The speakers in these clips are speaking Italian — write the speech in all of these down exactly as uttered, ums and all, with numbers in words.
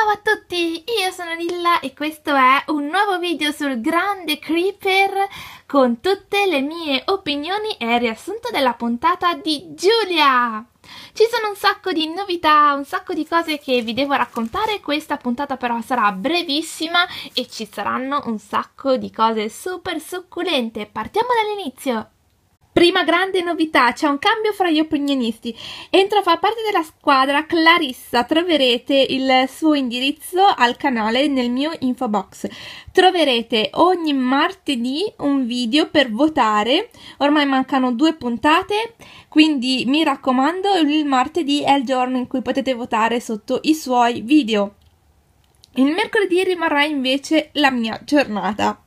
Ciao a tutti, io sono Lilla e questo è un nuovo video sul Grande Creeper con tutte le mie opinioni e il riassunto della puntata di Giulia! Ci sono un sacco di novità, un sacco di cose che vi devo raccontare, questa puntata però sarà brevissima e ci saranno un sacco di cose super succulente. Partiamo dall'inizio! Prima grande novità, c'è un cambio fra gli opinionisti. Entra a far parte della squadra Clarissa, troverete il suo indirizzo al canale nel mio info box. Troverete ogni martedì un video per votare, ormai mancano due puntate, quindi mi raccomando, il martedì è il giorno in cui potete votare sotto i suoi video. Il mercoledì rimarrà invece la mia giornata.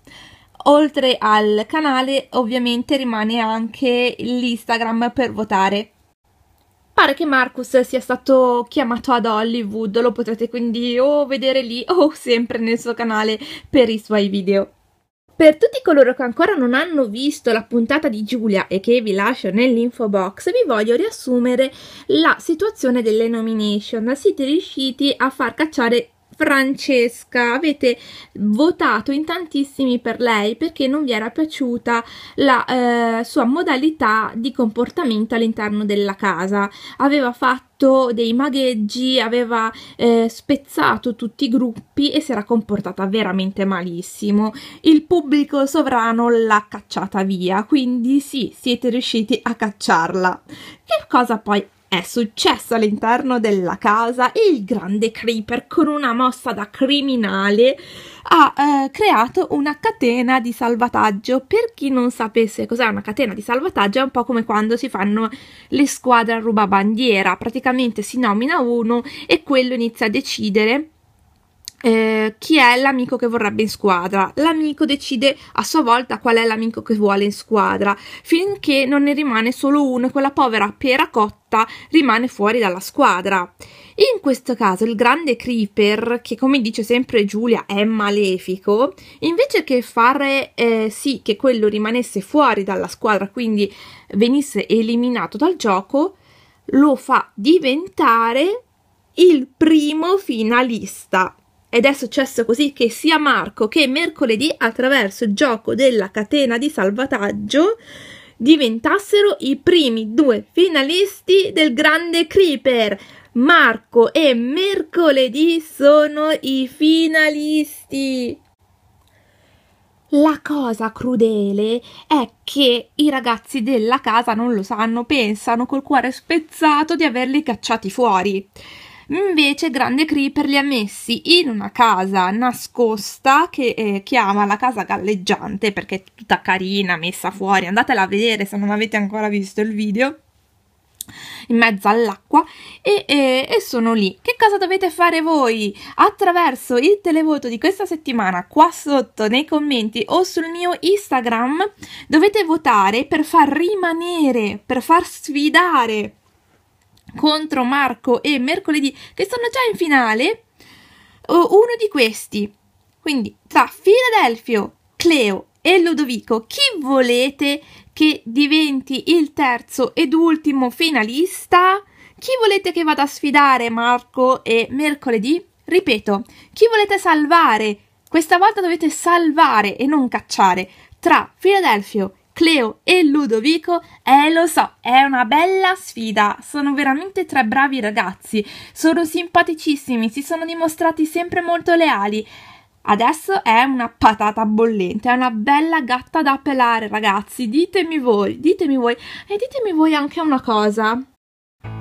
Oltre al canale ovviamente rimane anche l'Instagram per votare. Pare che Marcus sia stato chiamato ad Hollywood, lo potrete quindi o vedere lì o sempre nel suo canale per i suoi video. Per tutti coloro che ancora non hanno visto la puntata di Giulia e che vi lascio nell'info box, vi voglio riassumere la situazione delle nomination. Siete riusciti a far cacciare Francesca, avete votato in tantissimi per lei perché non vi era piaciuta la eh, sua modalità di comportamento all'interno della casa, aveva fatto dei magheggi, aveva eh, spezzato tutti i gruppi e si era comportata veramente malissimo. Il pubblico sovrano l'ha cacciata via, quindi sì, siete riusciti a cacciarla. Che cosa poi è successo all'interno della casa? Il Grande Creeper, con una mossa da criminale, ha eh, creato una catena di salvataggio. Per chi non sapesse cos'è una catena di salvataggio, è un po' come quando si fanno le squadre a rubabandiera, praticamente si nomina uno e quello inizia a decidere Eh, chi è l'amico che vorrebbe in squadra. L'amico decide a sua volta qual è l'amico che vuole in squadra, finché non ne rimane solo uno e quella povera pera cotta rimane fuori dalla squadra. In questo caso il Grande Creeper, che come dice sempre Giulia è malefico, invece che fare eh, sì che quello rimanesse fuori dalla squadra, quindi venisse eliminato dal gioco, lo fa diventare il primo finalista. Ed è successo così che sia Marco che mercoledì, attraverso il gioco della catena di salvataggio, diventassero i primi due finalisti del Grande Creeper. Marco e mercoledì sono i finalisti. La cosa crudele è che i ragazzi della casa non lo sanno, pensano col cuore spezzato di averli cacciati fuori. Invece Grande Creeper li ha messi in una casa nascosta che eh, chiama la casa galleggiante, perché è tutta carina, messa fuori, andatela a vedere se non avete ancora visto il video, in mezzo all'acqua, e, e, e sono lì. Che cosa dovete fare voi? Attraverso il televoto di questa settimana, qua sotto nei commenti o sul mio Instagram, dovete votare per far rimanere, per far sfidare contro Marco e mercoledì, che sono già in finale, uno di questi. Quindi tra Filadelfio, Cleo e Ludovico, chi volete che diventi il terzo ed ultimo finalista? Chi volete che vada a sfidare Marco e mercoledì? Ripeto, chi volete salvare? Questa volta dovete salvare e non cacciare. Tra Filadelfio, Cleo e Ludovico, eh lo so, è una bella sfida, sono veramente tre bravi ragazzi, sono simpaticissimi, si sono dimostrati sempre molto leali, adesso è una patata bollente, è una bella gatta da pelare ragazzi, ditemi voi, ditemi voi e ditemi voi anche una cosa.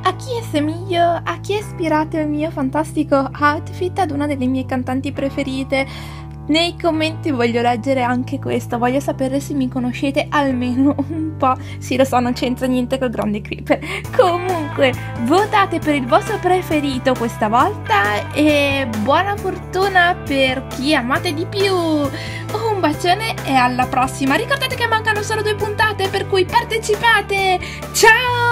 A chi assomiglio? A chi è ispirato il mio fantastico outfit? Ad una delle mie cantanti preferite? Nei commenti voglio leggere anche questo, voglio sapere se mi conoscete almeno un po'. Sì, lo so, non c'entra niente col Grande Creeper. Comunque, votate per il vostro preferito questa volta e buona fortuna per chi amate di più. Un bacione e alla prossima. Ricordate che mancano solo due puntate, per cui partecipate. Ciao!